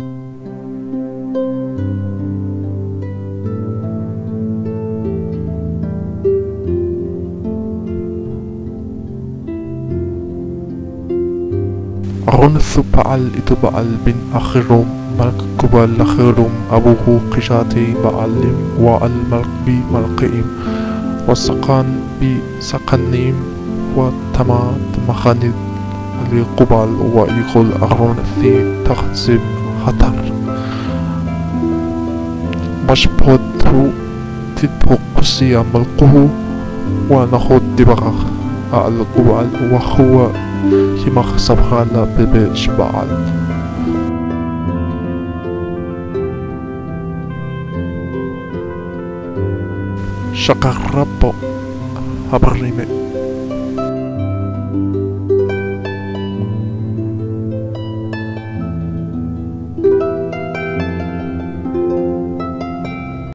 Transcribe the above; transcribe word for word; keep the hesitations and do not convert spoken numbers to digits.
عن سبعل إتبعل بن أخيروم ملك كبال أخيروم أبوه قشاتي بعلم والملك بملقئم والسقان بسقنيم وتما تمخاند لقبال ويقول أرون في تخزب خطر مشبوط تدبق قصي ملقه ونخوض دبغ على قبال وهو كما سبحانه ببي شبعل شقر رب أبرمي.